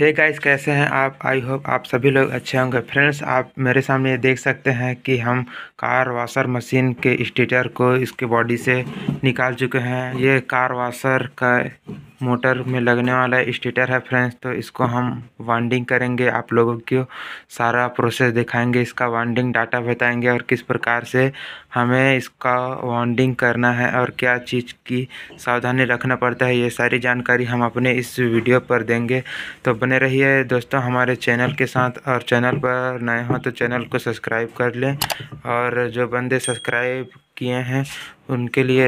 Hey guys, कैसे हैं आप? आई होप आप सभी लोग अच्छे होंगे। फ्रेंड्स, आप मेरे सामने देख सकते हैं कि हम कार वाशर मशीन के स्टेटर को इसके बॉडी से निकाल चुके हैं। ये कार वाशर का मोटर में लगने वाला स्टेटर है फ्रेंड्स, तो इसको हम वाइंडिंग करेंगे। आप लोगों को सारा प्रोसेस दिखाएंगे, इसका वाइंडिंग डाटा बताएंगे और किस प्रकार से हमें इसका वाइंडिंग करना है और क्या चीज़ की सावधानी रखना पड़ता है, ये सारी जानकारी हम अपने इस वीडियो पर देंगे। तो बने रहिए दोस्तों हमारे चैनल के साथ, और चैनल पर नए हों तो चैनल को सब्सक्राइब कर लें, और जो बंदे सब्सक्राइब किए हैं उनके लिए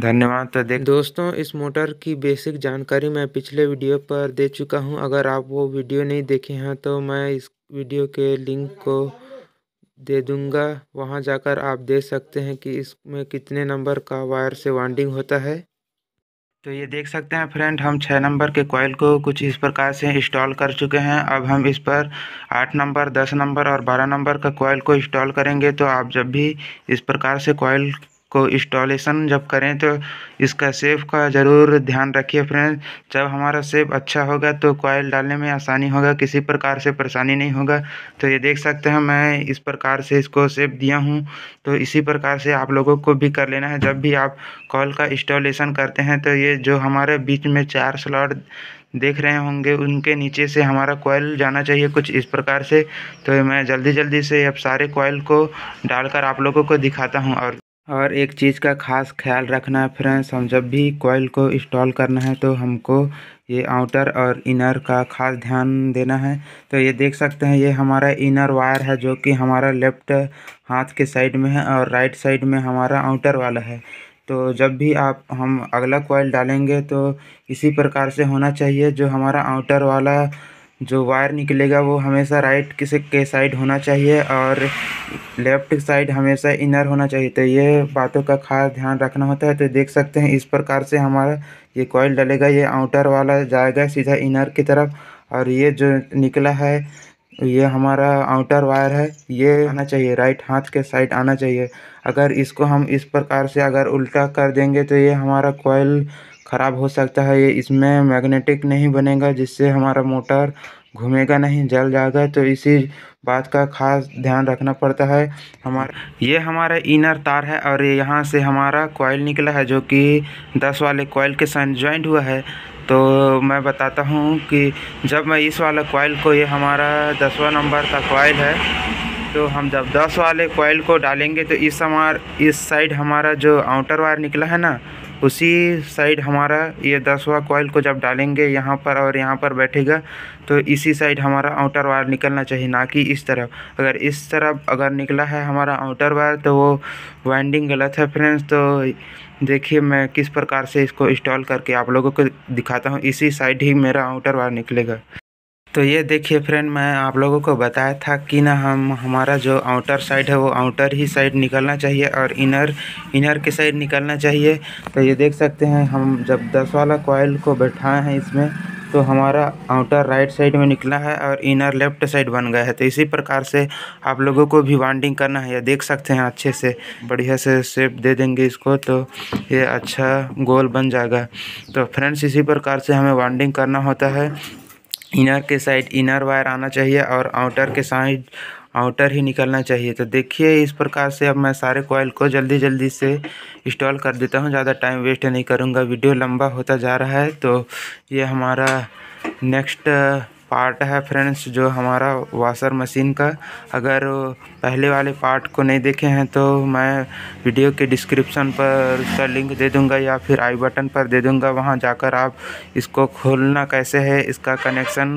धन्यवाद। तो देख दोस्तों, इस मोटर की बेसिक जानकारी मैं पिछले वीडियो पर दे चुका हूं। अगर आप वो वीडियो नहीं देखे हैं तो मैं इस वीडियो के लिंक को दे दूंगा, वहां जाकर आप देख सकते हैं कि इसमें कितने नंबर का वायर से वाइंडिंग होता है। तो ये देख सकते हैं फ्रेंड, हम 6 नंबर के कॉयल को कुछ इस प्रकार से इंस्टॉल कर चुके हैं। अब हम इस पर 8 नंबर, 10 नंबर और 12 नंबर का कॉयल को इंस्टॉल करेंगे। तो आप जब भी इस प्रकार से कॉयल को इंस्टॉलेशन जब करें तो इसका सेफ का ज़रूर ध्यान रखिए फ्रेंड। जब हमारा सेफ अच्छा होगा तो कॉयल डालने में आसानी होगा, किसी प्रकार से परेशानी नहीं होगा। तो ये देख सकते हैं, मैं इस प्रकार से इसको सेफ दिया हूं। तो इसी प्रकार से आप लोगों को भी कर लेना है। जब भी आप कॉयल का इंस्टॉलेशन करते हैं तो ये जो हमारे बीच में 4 स्लॉट देख रहे होंगे उनके नीचे से हमारा कॉयल जाना चाहिए कुछ इस प्रकार से। तो मैं जल्दी से अब सारे कॉयल को डालकर आप लोगों को दिखाता हूँ। और एक चीज़ का ख़ास ख्याल रखना है फ्रेंड्स, हम जब भी कॉयल को इंस्टॉल करना है तो हमको ये आउटर और इनर का ख़ास ध्यान देना है। तो ये देख सकते हैं, ये हमारा इनर वायर है जो कि हमारा लेफ्ट हाथ के साइड में है, और राइट साइड में हमारा आउटर वाला है। तो जब भी हम अगला कॉयल डालेंगे तो इसी प्रकार से होना चाहिए। जो हमारा आउटर वाला जो वायर निकलेगा वो हमेशा राइट के साइड होना चाहिए और लेफ़्ट साइड हमेशा इनर होना चाहिए। तो ये बातों का खास ध्यान रखना होता है। तो देख सकते हैं, इस प्रकार से हमारा ये कॉइल डलेगा, ये आउटर वाला जाएगा सीधा इनर की तरफ, और ये जो निकला है ये हमारा आउटर वायर है, ये आना चाहिए राइट हाथ के साइड आना चाहिए। अगर इसको हम इस प्रकार से अगर उल्टा कर देंगे तो ये हमारा कॉइल ख़राब हो सकता है। ये इसमें मैग्नेटिक नहीं बनेगा जिससे हमारा मोटर घूमेगा नहीं, जल जाएगा। तो इसी बात का खास ध्यान रखना पड़ता है। ये हमारा इनर तार है और ये यहाँ से हमारा कॉइल निकला है जो कि 10 वाले कॉइल के साथ ज्वाइंट हुआ है। तो मैं बताता हूँ कि जब मैं इस वाला कॉइल को, ये हमारा 10वां नंबर का कॉइल है, तो हम जब 10 वाले कॉइल को डालेंगे तो इस साइड हमारा जो आउटर वायर निकला है ना, उसी साइड हमारा ये 10वां कॉइल को जब डालेंगे यहाँ पर और यहाँ पर बैठेगा, तो इसी साइड हमारा आउटर वायर निकलना चाहिए, ना कि इस तरफ। अगर इस तरफ अगर निकला है हमारा आउटर वायर तो वो वाइंडिंग गलत है फ्रेंड्स। तो देखिए मैं किस प्रकार से इसको इंस्टॉल करके आप लोगों को दिखाता हूँ। इसी साइड ही मेरा आउटर वायर निकलेगा। तो ये देखिए फ्रेंड, मैं आप लोगों को बताया था कि ना हमारा जो आउटर साइड है वो आउटर ही साइड निकलना चाहिए और इनर के साइड निकलना चाहिए। तो ये देख सकते हैं, हम जब 10 वाला कॉइल को बैठाए हैं इसमें तो हमारा आउटर राइट साइड में निकला है और इनर लेफ्ट साइड बन गया है। तो इसी प्रकार से आप लोगों को भी वाइंडिंग करना है। ये देख सकते हैं, अच्छे से बढ़िया से शेप दे देंगे इसको तो ये अच्छा गोल बन जाएगा। तो फ्रेंड्स, इसी प्रकार से हमें वाइंडिंग करना होता है। इनर के साइड इनर वायर आना चाहिए और आउटर के साइड आउटर ही निकलना चाहिए। तो देखिए इस प्रकार से अब मैं सारे कॉइल को जल्दी से इंस्टॉल कर देता हूं, ज़्यादा टाइम वेस्ट नहीं करूंगा, वीडियो लंबा होता जा रहा है। तो ये हमारा नेक्स्ट पार्ट है फ्रेंड्स, जो हमारा वाशर मशीन का। अगर पहले वाले पार्ट को नहीं देखे हैं तो मैं वीडियो के डिस्क्रिप्शन पर उसका लिंक दे दूंगा या फिर आई बटन पर दे दूंगा, वहां जाकर आप इसको खोलना कैसे है, इसका कनेक्शन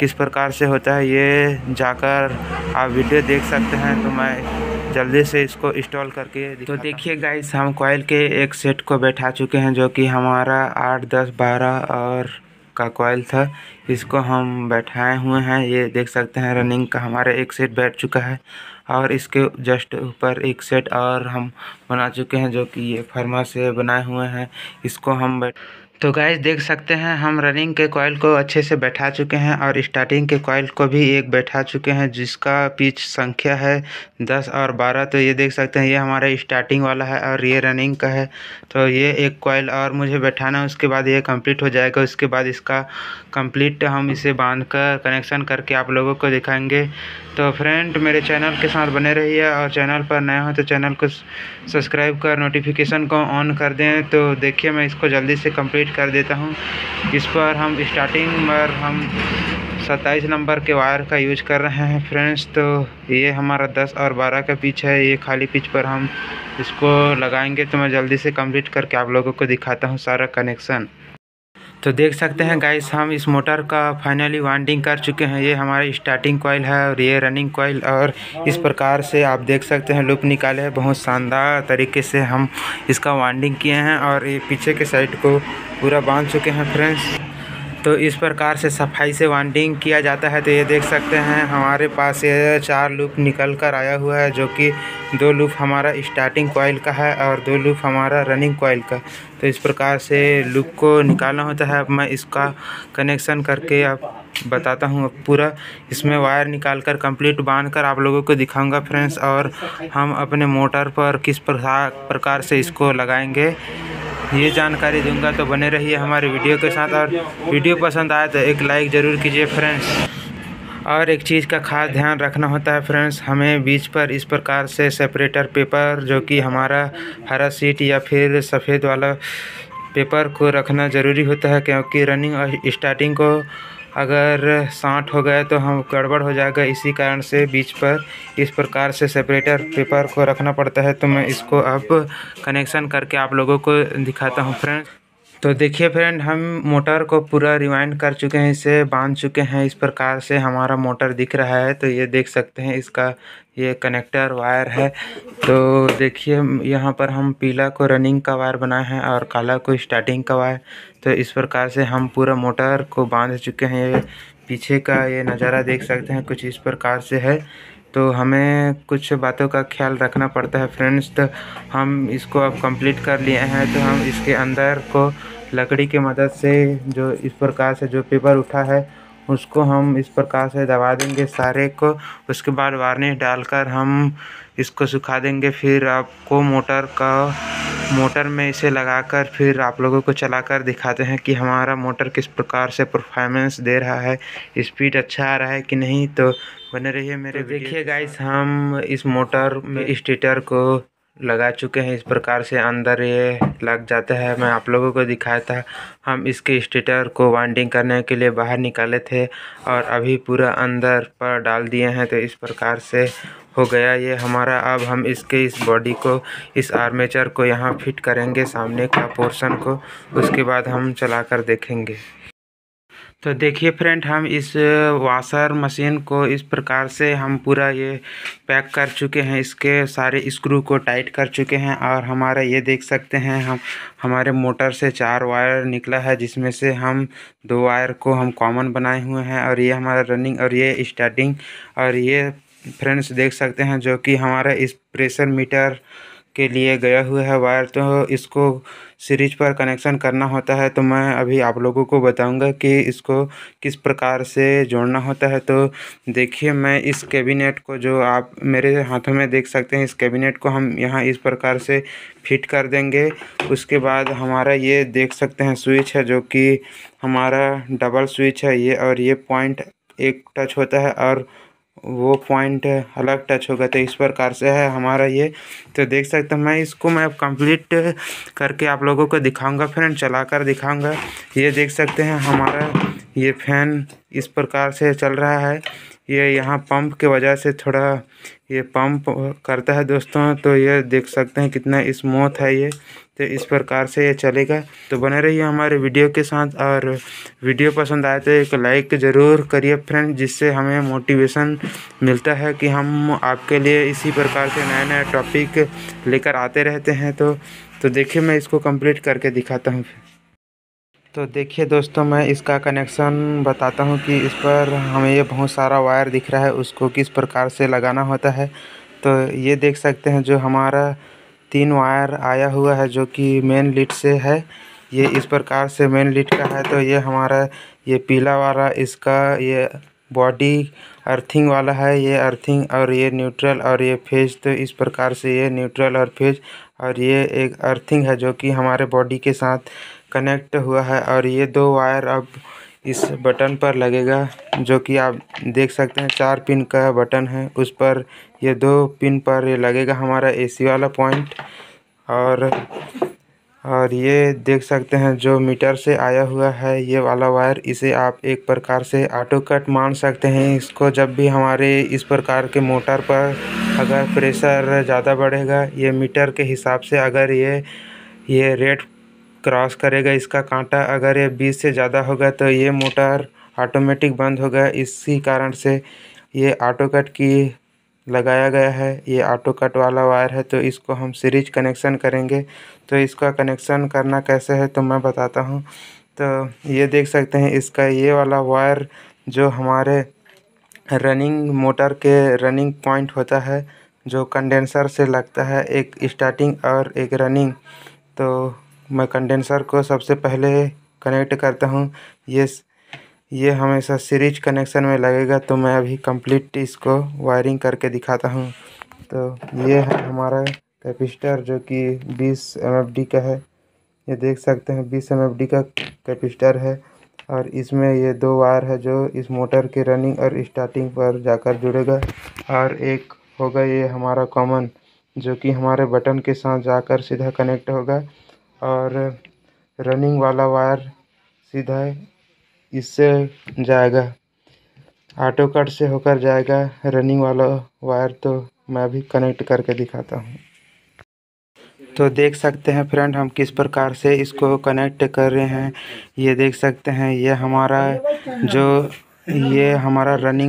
किस प्रकार से होता है, ये जाकर आप वीडियो देख सकते हैं। तो मैं जल्दी से इसको इंस्टॉल करके दिखाता हूं। तो देखिए गाइस, हम कॉइल के एक सेट को बैठा चुके हैं जो कि हमारा 8, 10, 12 और का कॉइल था, इसको हम बैठाए हुए हैं। ये देख सकते हैं रनिंग का हमारा एक सेट बैठ चुका है, और इसके जस्ट ऊपर एक सेट और हम बना चुके हैं जो कि ये फर्मा से बनाए हुए हैं, इसको हम तो गाइस देख सकते हैं हम रनिंग के कॉइल को अच्छे से बैठा चुके हैं और स्टार्टिंग के कॉइल को भी एक बैठा चुके हैं जिसका पिच संख्या है 10 और 12। तो ये देख सकते हैं ये हमारा स्टार्टिंग वाला है और ये रनिंग का है। तो ये एक कॉइल और मुझे बैठाना है, उसके बाद ये कंप्लीट हो जाएगा। उसके बाद इसका कंप्लीट हम इसे बांध कर कनेक्शन करके आप लोगों को दिखाएंगे। तो फ्रेंड मेरे चैनल के साथ बने रहिए और चैनल पर नए हो तो चैनल को सब्सक्राइब कर नोटिफिकेशन को ऑन कर दें। तो देखिए मैं इसको जल्दी से कंप्लीट कर देता हूँ। इस पर हम स्टार्टिंग पर हम 27 नंबर के वायर का यूज कर रहे हैं फ्रेंड्स। तो ये हमारा 10 और 12 का पिच है, ये खाली पिच पर हम इसको लगाएंगे। तो मैं जल्दी से कंप्लीट करके आप लोगों को दिखाता हूँ सारा कनेक्शन। तो देख सकते हैं गाइस हम इस मोटर का फाइनली वाइंडिंग कर चुके हैं। ये हमारी स्टार्टिंग कॉइल है और ये रनिंग कॉइल, और इस प्रकार से आप देख सकते हैं लूप निकाले हैं। बहुत शानदार तरीके से हम इसका वाइंडिंग किए हैं और ये पीछे के साइड को पूरा बांध चुके हैं फ्रेंड्स। तो इस प्रकार से सफाई से वाइंडिंग किया जाता है। तो ये देख सकते हैं हमारे पास ये 4 लूप निकल कर आया हुआ है, जो कि 2 लूप हमारा स्टार्टिंग कॉइल का है और 2 लूप हमारा रनिंग कॉइल का। तो इस प्रकार से लूप को निकालना होता है। अब मैं इसका कनेक्शन करके आप बताता हूँ, पूरा इसमें वायर निकाल कर कंप्लीट बांध कर आप लोगों को दिखाऊंगा फ्रेंड्स, और हम अपने मोटर पर किस प्रकार से इसको लगाएंगे ये जानकारी दूंगा। तो बने रहिए हमारे वीडियो के साथ, और वीडियो पसंद आए तो एक लाइक ज़रूर कीजिए फ्रेंड्स। और एक चीज़ का खास ध्यान रखना होता है फ्रेंड्स, हमें बीच पर इस प्रकार से सेपरेटर पेपर, जो कि हमारा हरा सीट या फिर सफ़ेद वाला पेपर को रखना ज़रूरी होता है, क्योंकि रनिंग और स्टार्टिंग को अगर साँठ हो गए तो हम गड़बड़ हो जाएगा। इसी कारण से बीच पर इस प्रकार से सेपरेटर पेपर को रखना पड़ता है। तो मैं इसको अब कनेक्शन करके आप लोगों को दिखाता हूं फ्रेंड्स। तो देखिए फ्रेंड हम मोटर को पूरा रिवाइंड कर चुके हैं, इसे बांध चुके हैं। इस प्रकार से हमारा मोटर दिख रहा है। तो ये देख सकते हैं इसका ये कनेक्टर वायर है। तो देखिए यहाँ पर हम पीला को रनिंग का वायर बनाए हैं और काला को स्टार्टिंग का वायर। तो इस प्रकार से हम पूरा मोटर को बांध चुके हैं। ये पीछे का ये नज़ारा देख सकते हैं कुछ इस प्रकार से है। तो हमें कुछ बातों का ख्याल रखना पड़ता है फ्रेंड्स। तो हम इसको अब कंप्लीट कर लिए हैं। तो हम इसके अंदर को लकड़ी की मदद से जो इस प्रकार से जो पेपर उठा है उसको हम इस प्रकार से दबा देंगे सारे को। उसके बाद वार्निश डालकर हम इसको सुखा देंगे। फिर आपको मोटर में इसे लगाकर फिर आप लोगों को चलाकर दिखाते हैं कि हमारा मोटर किस प्रकार से परफॉर्मेंस दे रहा है, स्पीड अच्छा आ रहा है कि नहीं। तो बने रहिए मेरे। देखिए गाइस हम इस मोटर में स्टेटर को लगा चुके हैं। इस प्रकार से अंदर ये लग जाता है। मैं आप लोगों को दिखाया था हम इसके स्टेटर को वाइंडिंग करने के लिए बाहर निकाले थे और अभी पूरा अंदर पर डाल दिए हैं। तो इस प्रकार से हो गया ये हमारा। अब हम इसके इस बॉडी को, इस आर्मेचर को यहाँ फिट करेंगे सामने का पोर्शन को, उसके बाद हम चला कर देखेंगे। तो देखिए फ्रेंड हम इस वाशर मशीन को इस प्रकार से हम पूरा ये पैक कर चुके हैं। इसके सारे स्क्रू को टाइट कर चुके हैं। और हमारा ये देख सकते हैं हम हमारे मोटर से 4 वायर निकला है, जिसमें से हम 2 वायर को हम कॉमन बनाए हुए हैं। और ये हमारा रनिंग और ये स्टार्टिंग। और ये फ्रेंड्स देख सकते हैं जो कि हमारा इस प्रेशर मीटर के लिए गया हुआ है वायर। तो इसको सीरीज पर कनेक्शन करना होता है। तो मैं अभी आप लोगों को बताऊंगा कि इसको किस प्रकार से जोड़ना होता है। तो देखिए मैं इस कैबिनेट को, जो आप मेरे हाथों में देख सकते हैं, इस कैबिनेट को हम यहाँ इस प्रकार से फिट कर देंगे। उसके बाद हमारा ये देख सकते हैं स्विच है, जो कि हमारा डबल स्विच है ये, और ये पॉइंट एक टच होता है और वो पॉइंट अलग टच होगा। तो इस प्रकार से है हमारा ये। तो देख सकते हैं मैं इसको कंप्लीट करके आप लोगों को दिखाऊंगा फ्रेंड, चला कर दिखाऊँगा। ये देख सकते हैं हमारा ये फैन इस प्रकार से चल रहा है। ये यहाँ पंप के वजह से थोड़ा ये पंप करता है दोस्तों। तो ये देख सकते हैं कितना स्मूथ है ये। तो इस प्रकार से ये चलेगा। तो बने रहिए हमारे वीडियो के साथ, और वीडियो पसंद आए तो एक लाइक ज़रूर करिए फ्रेंड, जिससे हमें मोटिवेशन मिलता है कि हम आपके लिए इसी प्रकार के नए नए टॉपिक लेकर आते रहते हैं। तो देखिए मैं इसको कंप्लीट करके दिखाता हूँ। तो देखिए दोस्तों मैं इसका कनेक्शन बताता हूँ कि इस पर हमें ये बहुत सारा वायर दिख रहा है, उसको किस प्रकार से लगाना होता है। तो ये देख सकते हैं जो हमारा 3 वायर आया हुआ है, जो कि मेन लीड से है। ये इस प्रकार से मेन लीड का है। तो ये हमारा ये पीला वाला इसका ये बॉडी अर्थिंग वाला है, ये अर्थिंग और ये न्यूट्रल और ये फेज। तो इस प्रकार से ये न्यूट्रल और फेज और ये एक अर्थिंग है जो कि हमारे बॉडी के साथ कनेक्ट हुआ है। और ये दो वायर अब इस बटन पर लगेगा जो कि आप देख सकते हैं 4 पिन का बटन है, उस पर ये 2 पिन पर ये लगेगा हमारा एसी वाला पॉइंट। और ये देख सकते हैं जो मीटर से आया हुआ है ये वाला वायर, इसे आप एक प्रकार से ऑटो कट मान सकते हैं इसको। जब भी हमारे इस प्रकार के मोटर पर अगर प्रेशर ज़्यादा बढ़ेगा, ये मीटर के हिसाब से अगर ये रेड क्रॉस करेगा इसका कांटा, अगर ये 20 से ज़्यादा होगा तो ये मोटर ऑटोमेटिक बंद होगा। इसी कारण से ये ऑटो कट की लगाया गया है, ये ऑटो कट वाला वायर है। तो इसको हम सीरीज कनेक्शन करेंगे। तो इसका कनेक्शन करना कैसे है तो मैं बताता हूँ। तो ये देख सकते हैं इसका ये वाला वायर जो हमारे रनिंग मोटर के रनिंग पॉइंट होता है जो कंडेंसर से लगता है, एक स्टार्टिंग और एक रनिंग। तो मैं कंडेंसर को सबसे पहले कनेक्ट करता हूँ। ये हमेशा सीरीज कनेक्शन में लगेगा। तो मैं अभी कंप्लीट इसको वायरिंग करके दिखाता हूँ। तो ये है हमारा कैपेसिटर जो कि 20 एमएफडी का है, ये देख सकते हैं 20 एमएफडी का कैपेसिटर है। और इसमें ये 2 वायर है जो इस मोटर के रनिंग और स्टार्टिंग पर जाकर जुड़ेगा। और एक होगा ये हमारा कॉमन जो कि हमारे बटन के साथ जाकर सीधा कनेक्ट होगा। और रनिंग वाला वायर सीधा इससे जाएगा, ऑटो कट से होकर जाएगा रनिंग वाला वायर। तो मैं अभी कनेक्ट करके दिखाता हूँ। तो देख सकते हैं फ्रेंड हम किस प्रकार से इसको कनेक्ट कर रहे हैं। ये देख सकते हैं ये हमारा रनिंग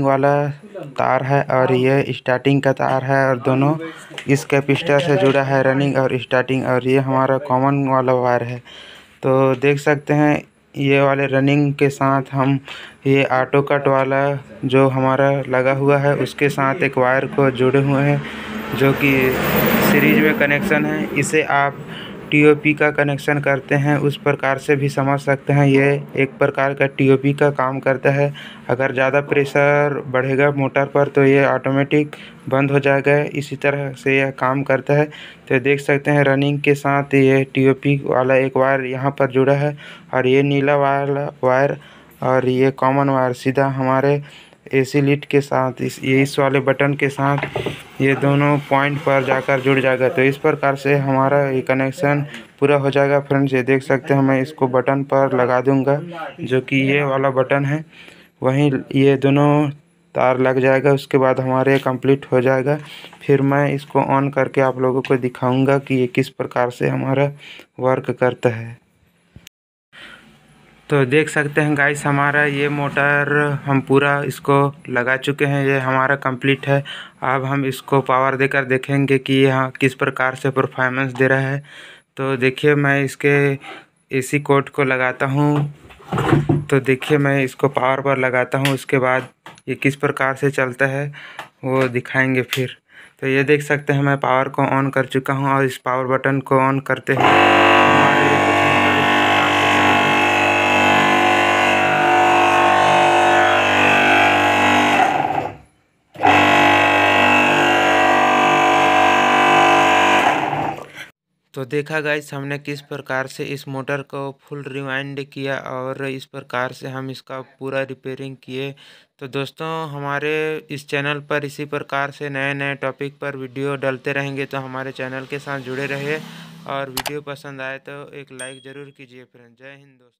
वाला तार है और ये स्टार्टिंग का तार है, और दोनों इस कैपेसिटर से जुड़ा है रनिंग और स्टार्टिंग। और ये हमारा कॉमन वाला वायर है। तो देख सकते हैं ये वाले रनिंग के साथ हम ये ऑटो कट वाला जो हमारा लगा हुआ है उसके साथ एक वायर को जुड़े हुए हैं जो कि सीरीज में कनेक्शन है। इसे आप टीओपी का कनेक्शन करते हैं उस प्रकार से भी समझ सकते हैं। ये एक प्रकार का टीओपी का काम करता है। अगर ज़्यादा प्रेशर बढ़ेगा मोटर पर तो ये ऑटोमेटिक बंद हो जाएगा, इसी तरह से यह काम करता है। तो देख सकते हैं रनिंग के साथ ये टीओपी वाला एक वायर यहाँ पर जुड़ा है, और ये नीला वायर और ये कॉमन वायर सीधा हमारे एसी लीड के साथ इस वाले बटन के साथ ये दोनों पॉइंट पर जाकर जुड़ जाएगा। तो इस प्रकार से हमारा ये कनेक्शन पूरा हो जाएगा फ्रेंड्स। ये देख सकते हैं मैं इसको बटन पर लगा दूंगा जो कि ये वाला बटन है, वहीं ये दोनों तार लग जाएगा। उसके बाद हमारे कंप्लीट हो जाएगा। फिर मैं इसको ऑन करके आप लोगों को दिखाऊँगा कि ये किस प्रकार से हमारा वर्क करता है। तो देख सकते हैं गाइस हमारा ये मोटर हम पूरा इसको लगा चुके हैं, ये हमारा कंप्लीट है। अब हम इसको पावर देकर देखेंगे कि यहाँ किस प्रकार से परफॉर्मेंस दे रहा है। तो देखिए मैं इसके एसी कोड को लगाता हूँ। तो देखिए मैं इसको पावर पर लगाता हूँ, उसके बाद ये किस प्रकार से चलता है वो दिखाएंगे फिर। तो ये देख सकते हैं मैं पावर को ऑन कर चुका हूँ, और इस पावर बटन को ऑन करते ही तो देखा गाइस हमने किस प्रकार से इस मोटर को फुल रिवाइंड किया और इस प्रकार से हम इसका पूरा रिपेयरिंग किए। तो दोस्तों हमारे इस चैनल पर इसी प्रकार से नए नए टॉपिक पर वीडियो डालते रहेंगे, तो हमारे चैनल के साथ जुड़े रहिए। और वीडियो पसंद आए तो एक लाइक ज़रूर कीजिए फ्रेंड्स। जय हिंद दोस्तों।